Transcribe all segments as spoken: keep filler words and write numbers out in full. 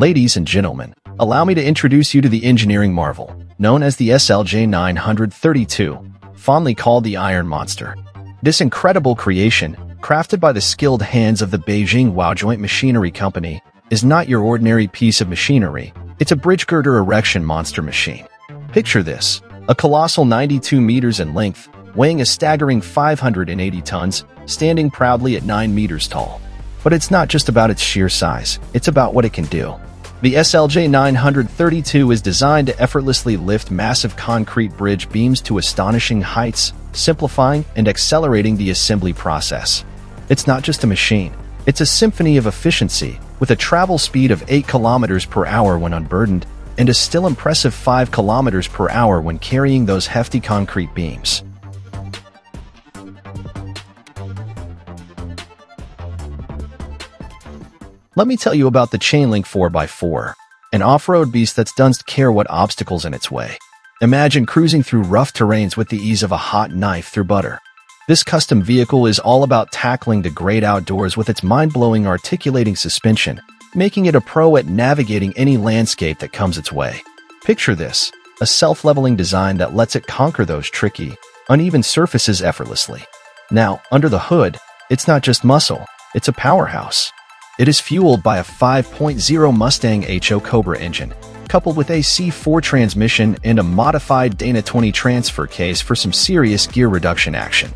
Ladies and gentlemen, allow me to introduce you to the engineering marvel, known as the S L J nine hundred thirty-two, fondly called the Iron Monster. This incredible creation, crafted by the skilled hands of the Beijing Wow Joint Machinery Company, is not your ordinary piece of machinery. It's a bridge girder erection monster machine. Picture this, a colossal ninety-two meters in length, weighing a staggering five hundred eighty tons, standing proudly at nine meters tall. But it's not just about its sheer size, it's about what it can do. The S L J nine hundred thirty-two is designed to effortlessly lift massive concrete bridge beams to astonishing heights, simplifying and accelerating the assembly process. It's not just a machine, it's a symphony of efficiency, with a travel speed of eight kilometers per hour when unburdened, and a still impressive five kilometers per hour when carrying those hefty concrete beams. Let me tell you about the Chainlink four by four, an off-road beast that doesn't care what obstacles in its way. Imagine cruising through rough terrains with the ease of a hot knife through butter. This custom vehicle is all about tackling the great outdoors with its mind-blowing articulating suspension, making it a pro at navigating any landscape that comes its way. Picture this, a self-leveling design that lets it conquer those tricky, uneven surfaces effortlessly. Now, under the hood, it's not just muscle, it's a powerhouse. It is fueled by a five point oh Mustang H O Cobra engine, coupled with a C four transmission and a modified Dana twenty transfer case for some serious gear reduction action.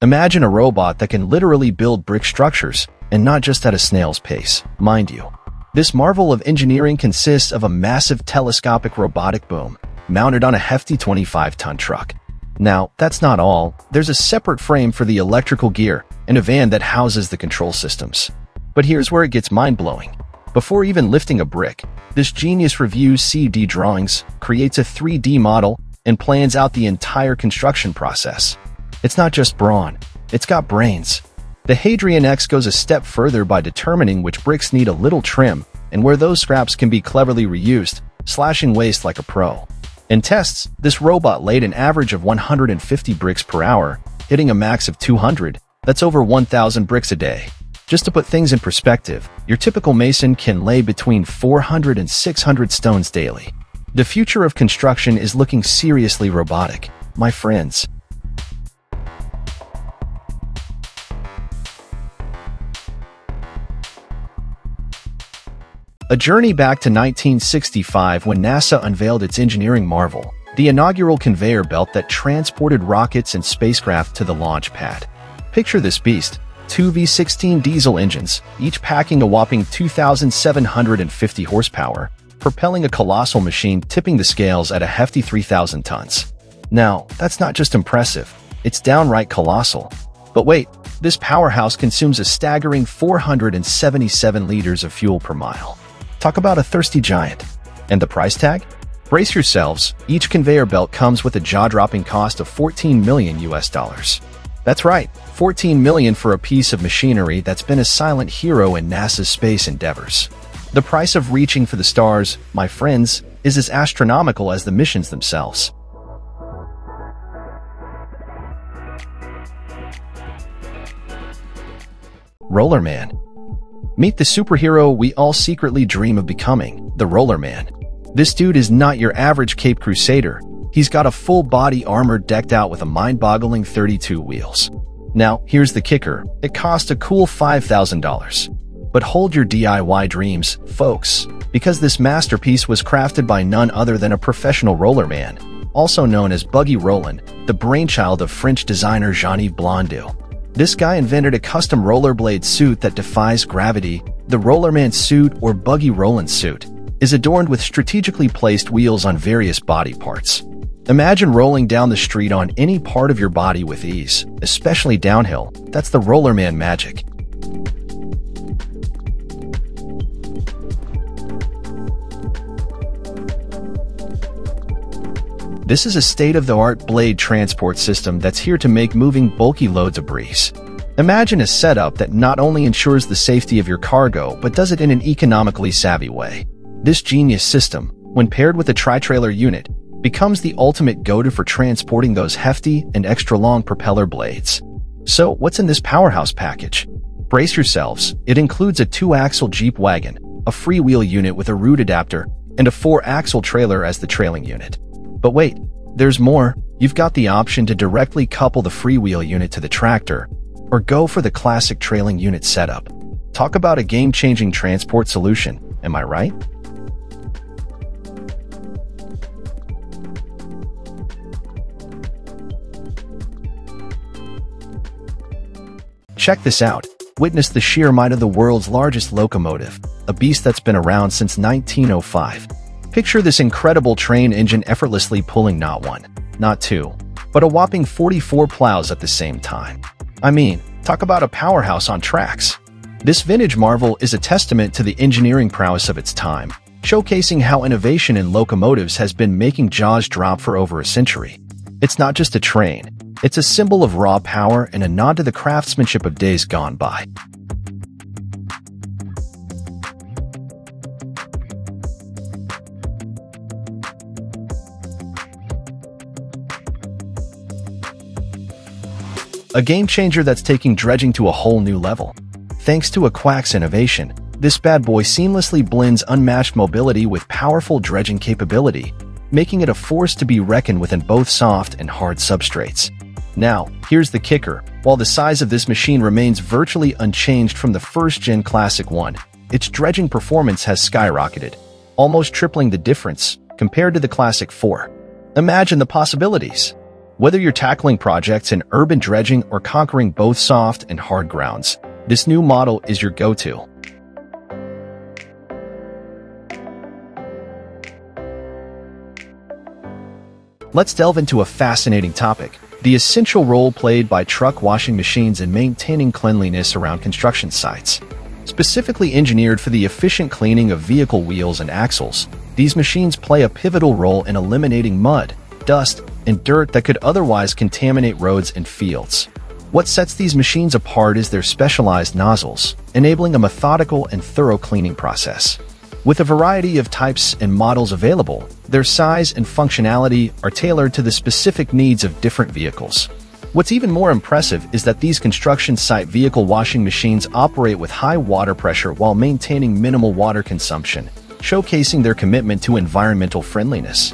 Imagine a robot that can literally build brick structures, and not just at a snail's pace, mind you. This marvel of engineering consists of a massive telescopic robotic boom, mounted on a hefty twenty-five ton truck. Now, that's not all. There's a separate frame for the electrical gear, and a van that houses the control systems. But here's where it gets mind-blowing. Before even lifting a brick, this genius reviews C D drawings, creates a three D model, and plans out the entire construction process. It's not just brawn, it's got brains. The Hadrian X goes a step further by determining which bricks need a little trim and where those scraps can be cleverly reused, slashing waste like a pro. In tests, this robot laid an average of one hundred fifty bricks per hour, hitting a max of two hundred, that's over one thousand bricks a day. Just to put things in perspective, your typical mason can lay between four hundred and six hundred stones daily. The future of construction is looking seriously robotic, my friends. A journey back to nineteen sixty-five when NASA unveiled its engineering marvel, the inaugural conveyor belt that transported rockets and spacecraft to the launch pad. Picture this beast, two V sixteen diesel engines, each packing a whopping two thousand seven hundred fifty horsepower, propelling a colossal machine tipping the scales at a hefty three thousand tons. Now, that's not just impressive, it's downright colossal. But wait, this powerhouse consumes a staggering four hundred seventy-seven liters of fuel per mile. Talk about a thirsty giant. And the price tag? Brace yourselves, each conveyor belt comes with a jaw-dropping cost of fourteen million U S dollars. That's right, fourteen million for a piece of machinery that's been a silent hero in NASA's space endeavors. The price of reaching for the stars, my friends, is as astronomical as the missions themselves. Rollerman. Meet the superhero we all secretly dream of becoming, the Rollerman. This dude is not your average Cape Crusader. He's got a full-body armor decked out with a mind-boggling thirty-two wheels. Now, here's the kicker. It costs a cool five thousand dollars. But hold your D I Y dreams, folks, because this masterpiece was crafted by none other than a professional rollerman, also known as Buggy Roland, the brainchild of French designer Jean-Yves Blondeau. This guy invented a custom rollerblade suit that defies gravity. The Rollerman suit, or Buggy Roland suit, is adorned with strategically placed wheels on various body parts. Imagine rolling down the street on any part of your body with ease, especially downhill. That's the Rollerman magic. This is a state-of-the-art blade transport system that's here to make moving bulky loads a breeze. Imagine a setup that not only ensures the safety of your cargo but does it in an economically savvy way. This genius system, when paired with a tri-trailer unit, becomes the ultimate go-to for transporting those hefty and extra-long propeller blades. So, what's in this powerhouse package? Brace yourselves, it includes a two-axle Jeep wagon, a freewheel unit with a root adapter, and a four-axle trailer as the trailing unit. But wait, there's more. You've got the option to directly couple the freewheel unit to the tractor, or go for the classic trailing unit setup. Talk about a game-changing transport solution, am I right? Check this out. Witness the sheer might of the world's largest locomotive, a beast that's been around since nineteen oh five. Picture this incredible train engine effortlessly pulling not one, not two, but a whopping forty-four plows at the same time. I mean, talk about a powerhouse on tracks. This vintage marvel is a testament to the engineering prowess of its time, showcasing how innovation in locomotives has been making jaws drop for over a century. It's not just a train, it's a symbol of raw power and a nod to the craftsmanship of days gone by. A game-changer that's taking dredging to a whole new level. Thanks to a quack's innovation, this bad boy seamlessly blends unmatched mobility with powerful dredging capability, making it a force to be reckoned with in both soft and hard substrates. Now, here's the kicker. While the size of this machine remains virtually unchanged from the first-gen classic one, its dredging performance has skyrocketed, almost tripling the difference compared to the classic four. Imagine the possibilities. Whether you're tackling projects in urban dredging or conquering both soft and hard grounds, this new model is your go-to. Let's delve into a fascinating topic, the essential role played by truck washing machines in maintaining cleanliness around construction sites. Specifically engineered for the efficient cleaning of vehicle wheels and axles, these machines play a pivotal role in eliminating mud, dust, and dirt that could otherwise contaminate roads and fields. What sets these machines apart is their specialized nozzles, enabling a methodical and thorough cleaning process. With a variety of types and models available, their size and functionality are tailored to the specific needs of different vehicles. What's even more impressive is that these construction site vehicle washing machines operate with high water pressure while maintaining minimal water consumption, showcasing their commitment to environmental friendliness.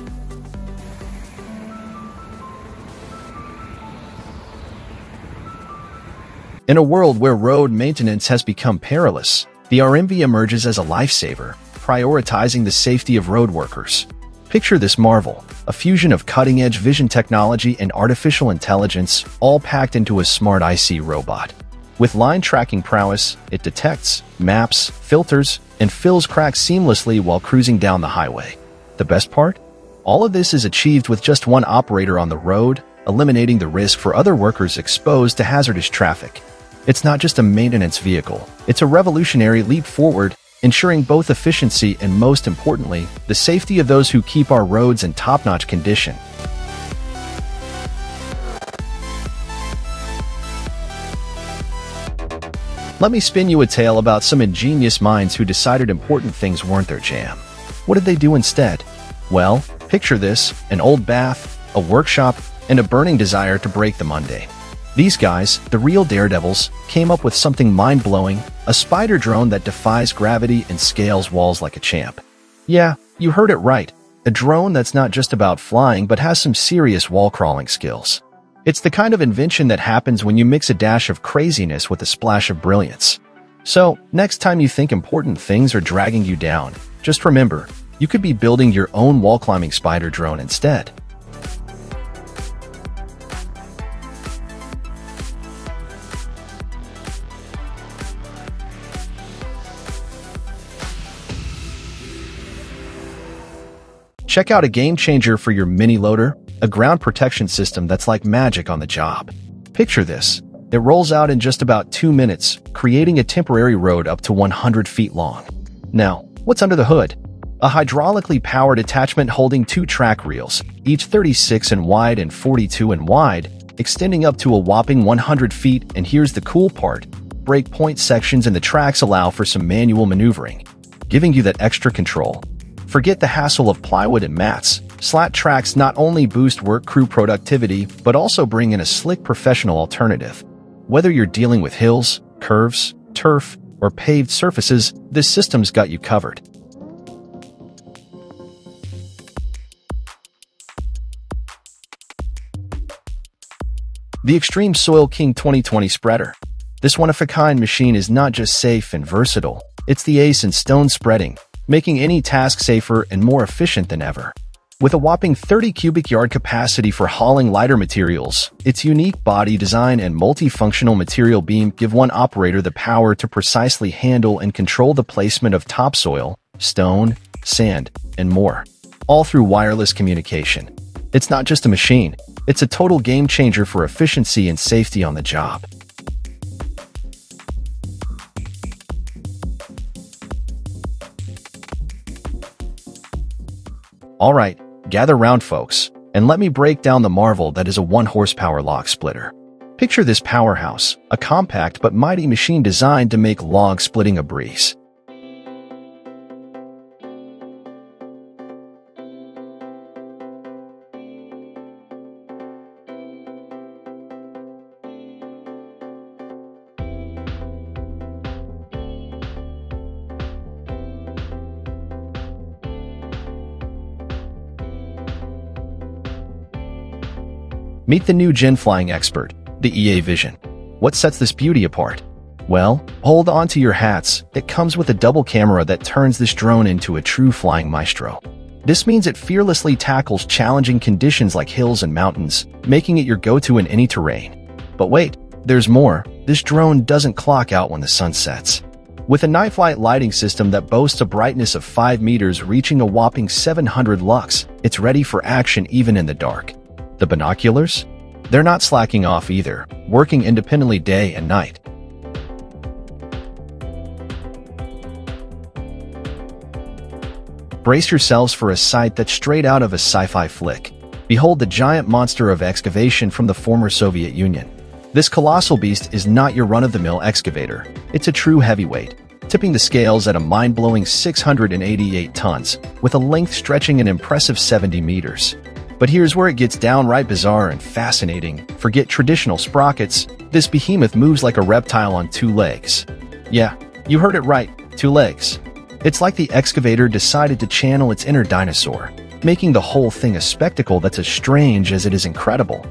In a world where road maintenance has become perilous, the R M V emerges as a lifesaver, prioritizing the safety of road workers. Picture this marvel, a fusion of cutting-edge vision technology and artificial intelligence, all packed into a smart I C robot. With line tracking prowess, it detects, maps, filters, and fills cracks seamlessly while cruising down the highway. The best part? All of this is achieved with just one operator on the road, eliminating the risk for other workers exposed to hazardous traffic. It's not just a maintenance vehicle, it's a revolutionary leap forward, ensuring both efficiency and, most importantly, the safety of those who keep our roads in top-notch condition. Let me spin you a tale about some ingenious minds who decided important things weren't their jam. What did they do instead? Well, picture this, an old bath, a workshop, and a burning desire to break the mundane. These guys, the real daredevils, came up with something mind-blowing, a spider drone that defies gravity and scales walls like a champ. Yeah, you heard it right, a drone that's not just about flying but has some serious wall-crawling skills. It's the kind of invention that happens when you mix a dash of craziness with a splash of brilliance. So, next time you think important things are dragging you down, just remember, you could be building your own wall-climbing spider drone instead. Check out a game-changer for your mini-loader, a ground protection system that's like magic on the job. Picture this. It rolls out in just about two minutes, creating a temporary road up to one hundred feet long. Now, what's under the hood? A hydraulically powered attachment holding two track reels, each thirty-six inches wide and forty-two inches wide, extending up to a whopping one hundred feet, and here's the cool part. Breakpoint sections in the tracks allow for some manual maneuvering, giving you that extra control. Forget the hassle of plywood and mats. Slat tracks not only boost work crew productivity, but also bring in a slick professional alternative. Whether you're dealing with hills, curves, turf, or paved surfaces, this system's got you covered. The Extreme Soil King twenty twenty Spreader. This one-of-a-kind machine is not just safe and versatile, it's the ace in stone spreading, making any task safer and more efficient than ever. With a whopping thirty cubic yard capacity for hauling lighter materials, its unique body design and multifunctional material beam give one operator the power to precisely handle and control the placement of topsoil, stone, sand, and more, all through wireless communication. It's not just a machine, it's a total game-changer for efficiency and safety on the job. Alright, gather round folks, and let me break down the marvel that is a one horsepower log splitter. Picture this powerhouse, a compact but mighty machine designed to make log splitting a breeze. Meet the new gen flying expert, the E A Vision. What sets this beauty apart? Well, hold on to your hats. It comes with a double camera that turns this drone into a true flying maestro. This means it fearlessly tackles challenging conditions like hills and mountains, making it your go-to in any terrain. But wait, there's more. This drone doesn't clock out when the sun sets. With a night-flight lighting system that boasts a brightness of five meters reaching a whopping seven hundred lux, it's ready for action even in the dark. The binoculars? They're not slacking off either, working independently day and night. Brace yourselves for a sight that's straight out of a sci-fi flick. Behold the giant monster of excavation from the former Soviet Union. This colossal beast is not your run-of-the-mill excavator. It's a true heavyweight, tipping the scales at a mind-blowing six hundred eighty-eight tons, with a length stretching an impressive seventy meters. But here's where it gets downright bizarre and fascinating. Forget traditional sprockets, this behemoth moves like a reptile on two legs. Yeah, you heard it right, two legs. It's like the excavator decided to channel its inner dinosaur, making the whole thing a spectacle that's as strange as it is incredible.